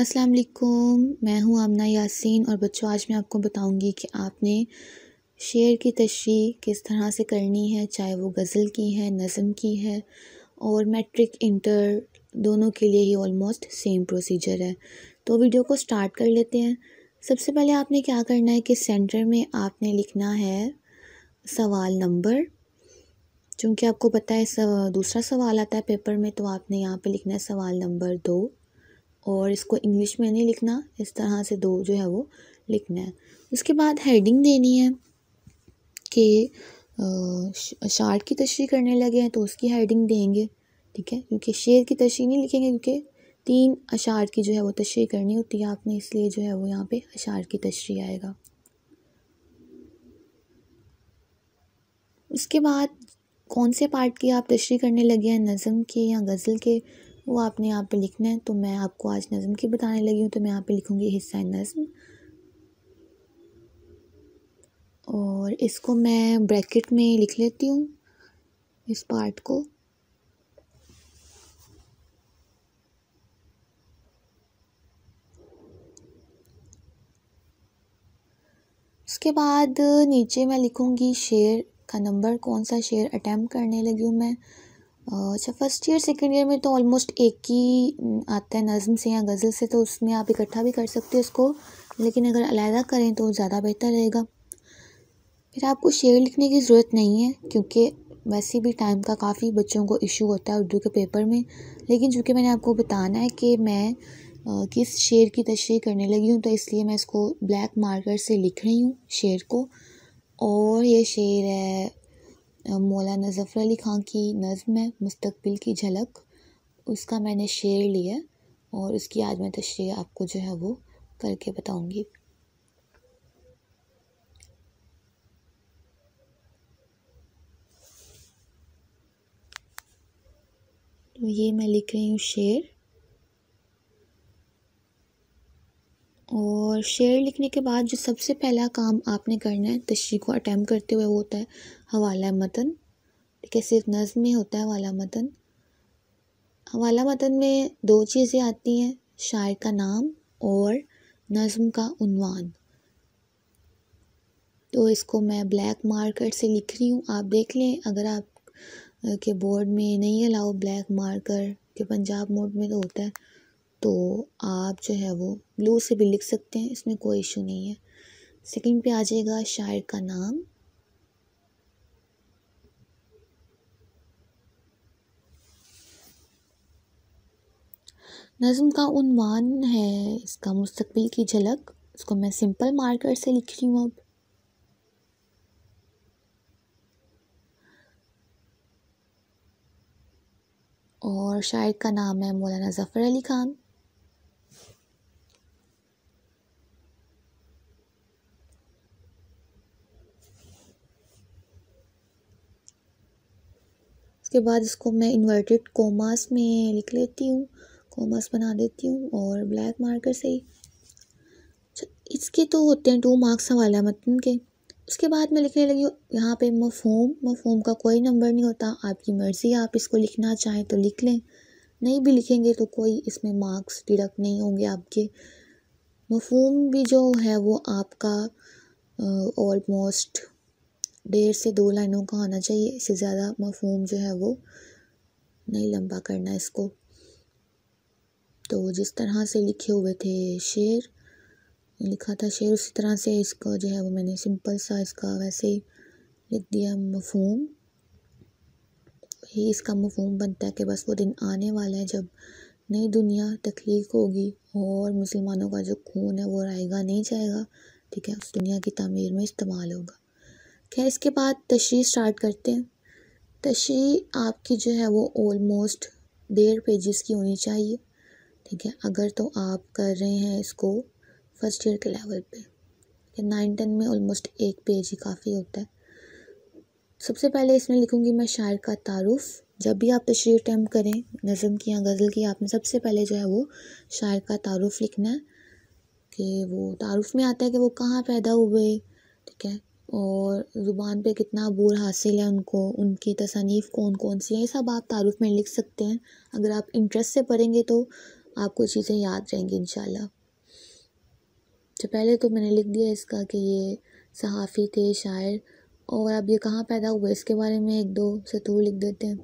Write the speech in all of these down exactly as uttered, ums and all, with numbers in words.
अस्सलाम वालेकुम, मैं हूँ आमना यासीन और बच्चों आज मैं आपको बताऊंगी कि आपने शेर की तशरीह किस तरह से करनी है, चाहे वो गज़ल की है, नज़म की है और मैट्रिक इंटर दोनों के लिए ही ऑलमोस्ट सेम प्रोसीजर है। तो वीडियो को स्टार्ट कर लेते हैं। सबसे पहले आपने क्या करना है कि सेंटर में आपने लिखना है सवाल नंबर। चूँकि आपको पता है सवा, दूसरा सवाल आता है पेपर में, तो आपने यहाँ पे लिखना है सवाल नंबर दो और इसको इंग्लिश में नहीं लिखना, इस तरह से दो जो है वो लिखना है। उसके बाद हेडिंग देनी है कि शायर की तशरीह करने लगे हैं तो उसकी हेडिंग देंगे, ठीक है, क्योंकि शेर की तशरीह नहीं लिखेंगे क्योंकि तीन अशार की जो है वो तशरीह करनी होती है आपने, इसलिए जो है वो यहाँ पे अशार की तशरीह आएगा। उसके बाद कौन से पार्ट की आप तशरीह करने लगे हैं, नज़म के या गज़ल के, वो आपने यहाँ पे लिखना है। तो मैं आपको आज नज़म की बताने लगी हूँ, तो मैं यहाँ पे लिखूँगी हिस्सा नज़म और इसको मैं ब्रैकेट में लिख लेती हूँ इस पार्ट को। उसके बाद नीचे मैं लिखूँगी शेर का नंबर, कौन सा शेयर अटैम्प्ट करने लगी हूँ मैं। अच्छा, फर्स्ट ईयर सेकेंड ईयर में तो ऑलमोस्ट एक ही आता है नज़म से या गज़ल से, तो उसमें आप इकट्ठा भी कर सकते हो इसको, लेकिन अगर अलहदा करें तो ज़्यादा बेहतर रहेगा। फिर आपको शेयर लिखने की ज़रूरत नहीं है क्योंकि वैसे भी टाइम का काफ़ी बच्चों को इशू होता है उर्दू के पेपर में, लेकिन चूँकि मैंने आपको बताना है कि मैं आ, किस शेर की तशरीह करने लगी हूँ, तो इसलिए मैं इसको ब्लैक मार्कर से लिख रही हूँ शेर को। और ये शेर है मौलाना ज़फ़र अली ख़ान की नज़म है मुस्तक़बिल की झलक, उसका मैंने शेर लिया और उसकी आज मैं तशरीह आपको जो है वो करके बताऊंगी। तो ये मैं लिख रही हूँ शेर, और शेर लिखने के बाद जो सबसे पहला काम आपने करना है तशरीह को अटैम्प्ट करते हुए, वो होता है हवाला मतन, ठीक है, सिर्फ नज़म में होता है हवाला मतन। हवाला मतन में दो चीज़ें आती हैं, शायर का नाम और नज़म का उन्वान। तो इसको मैं ब्लैक मार्कर से लिख रही हूँ, आप देख लें, अगर आप के बोर्ड में नहीं अलाउ ब्लैक मार्कर के पंजाब मोड में तो होता है, तो आप जो है वो ब्लू से भी लिख सकते हैं, इसमें कोई इशू नहीं है। सेकंड पे आ जाएगा शायर का नाम, नज़म का उन्वान है इसका मुस्तक़बिल की झलक, इसको मैं सिंपल मार्कर से लिख रही हूँ। अब और शायर का नाम है मौलाना ज़फ़र अली ख़ान, उसके बाद इसको मैं इन्वर्टेड कोमास में लिख लेती हूँ, कोमास बना देती हूँ और ब्लैक मार्कर से ही। इसके तो होते हैं टू मार्क्स हवाला मतन के। उसके बाद मैं लिखने लगी हूँ यहाँ पे मफहूम। मफहूम का कोई नंबर नहीं होता, आपकी मर्ज़ी, आप इसको लिखना चाहें तो लिख लें, नहीं भी लिखेंगे तो कोई इसमें मार्क्स डिडक्ट नहीं होंगे आपके। मफहूम भी जो है वो आपका ऑलमोस्ट डेढ़ से दो लाइनों का होना चाहिए, इससे ज़्यादा मफहूम जो है वो नहीं लंबा करना इसको। तो जिस तरह से लिखे हुए थे शेर, लिखा था शेर, उसी तरह से इसका जो है वो मैंने सिंपल सा इसका वैसे ही लिख दिया मफहूम। ही इसका मफहूम बनता है कि बस वो दिन आने वाला है जब नई दुनिया तख्लीक होगी और मुसलमानों का जो खून है वो रायगा नहीं जाएगा, ठीक है, उस दुनिया की तामीर में इस्तेमाल होगा। खैर, इसके बाद तशरीह स्टार्ट करते हैं। तशरीह आपकी जो है वो ऑलमोस्ट डेढ़ पेजेस की होनी चाहिए, ठीक है, अगर तो आप कर रहे हैं इसको फर्स्ट ईयर के लेवल पे। नाइन टेन में ऑलमोस्ट एक पेज ही काफ़ी होता है। सबसे पहले इसमें लिखूँगी मैं शायर का तारुफ। जब भी आप तशरीह अटैम्प्ट करें नज़म की या गज़ल की, आपने सबसे पहले जो है वो शायर का तारुफ लिखना है कि वो तारुफ में आता है कि वो कहाँ पैदा हुए, ठीक है, और ज़ुबान पे कितना अबूर हासिल है उनको, उनकी तसानीफ़ कौन कौन सी है, ये सब आप तारुफ़ में लिख सकते हैं। अगर आप इंटरेस्ट से पढ़ेंगे तो आपको चीज़ें याद रहेंगी इंशाल्लाह। तो पहले तो मैंने लिख दिया इसका कि ये सहाफ़ी थे, शायर, और अब ये कहाँ पैदा हुए इसके बारे में एक दो सतूर लिख देते हैं।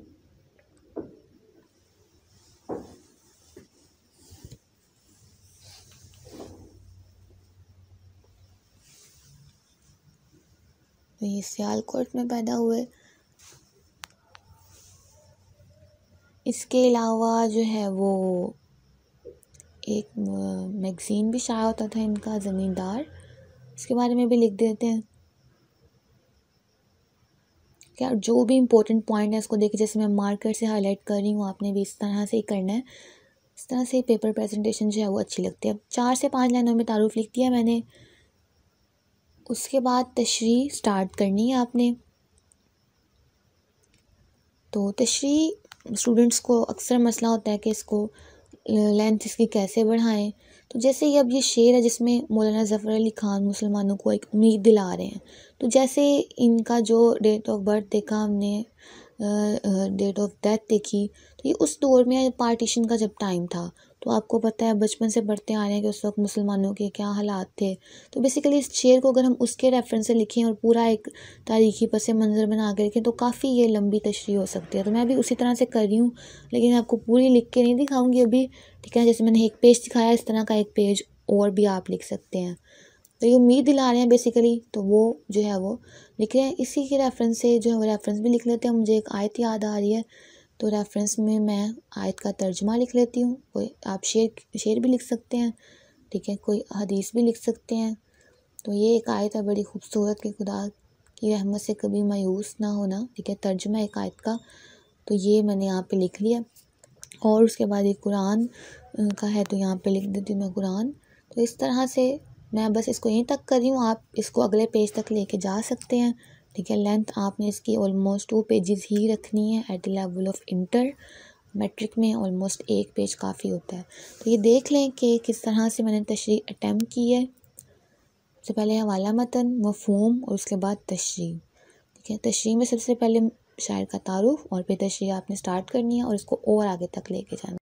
तो ये सियालकोट में पैदा हुए। इसके अलावा जो है वो एक मैगज़ीन भी शाया होता था इनका, ज़मींदार, इसके बारे में भी लिख देते हैं। क्या जो भी इम्पोर्टेंट पॉइंट है इसको देखिए, जैसे मैं मार्कर से हाईलाइट कर रही हूँ, आपने भी इस तरह से ही करना है। इस तरह से पेपर प्रेजेंटेशन जो है वो अच्छी लगती है। अब चार से पाँच लाइनों में तारुफ़ लिख दिया मैंने, उसके बाद तशरीह स्टार्ट करनी है आपने। तो तशरीह स्टूडेंट्स को अक्सर मसला होता है कि इसको लेंथ इसकी कैसे बढ़ाएं। तो जैसे ये अब ये शेर है जिसमें मौलाना ज़फ़र अली ख़ान मुसलमानों को एक उम्मीद दिला रहे हैं, तो जैसे इनका जो डेट ऑफ बर्थ देखा हमने, डेट ऑफ डेथ देखी, तो ये उस दौर में पार्टीशन का जब टाइम था, तो आपको पता है बचपन से पढ़ते आ रहे हैं कि उस वक्त मुसलमानों के क्या हालात थे। तो बेसिकली इस शेर को अगर हम उसके रेफरेंस से लिखें और पूरा एक तारीख़ी पस मंज़र बना के लिखें तो काफ़ी ये लंबी तशरीह हो सकती है। तो मैं भी उसी तरह से कर रही हूँ, लेकिन आपको पूरी लिख के नहीं दिखाऊँगी अभी, ठीक है। जैसे मैंने एक पेज दिखाया, इस तरह का एक पेज और भी आप लिख सकते हैं। तो ये उम्मीद दिला रहे हैं बेसिकली, तो वो जो है वो लिख रहे हैं। इसी के रेफरेंस से जो है वो रेफरेंस भी लिख लेते हैं। मुझे एक आयत याद आ रही है, तो रेफरेंस में मैं आयत का तर्जमा लिख लेती हूँ। कोई आप शेर शेर भी लिख सकते हैं, ठीक है, कोई हदीस भी लिख सकते हैं। तो ये एक आयत है बड़ी खूबसूरत, कि खुदा की रहमत से कभी मायूस ना होना, ठीक है, तर्जमा एक आयत का। तो ये मैंने यहाँ पे लिख लिया। और उसके बाद एक कुरान का है, तो यहाँ पे लिख देती हूँ मैं कुरान। तो इस तरह से मैं बस इसको यहीं तक कर रही हूँ, आप इसको अगले पेज तक लेके जा सकते हैं, ठीक है। लेंथ आपने इसकी ऑलमोस्ट टू पेजेस ही रखनी है at the level of inter matric में, ऑलमोस्ट एक पेज काफ़ी होता है। तो ये देख लें कि किस तरह से मैंने तशरीह अटैम्प्ट की है। सबसे पहले हवाला मतन, मफ़हूम, और उसके बाद तशरीह, ठीक है। तशरीह में सबसे पहले शायर का तारुफ़ और फिर तशरीह आपने स्टार्ट करनी है और इसको और आगे तक लेके जाना।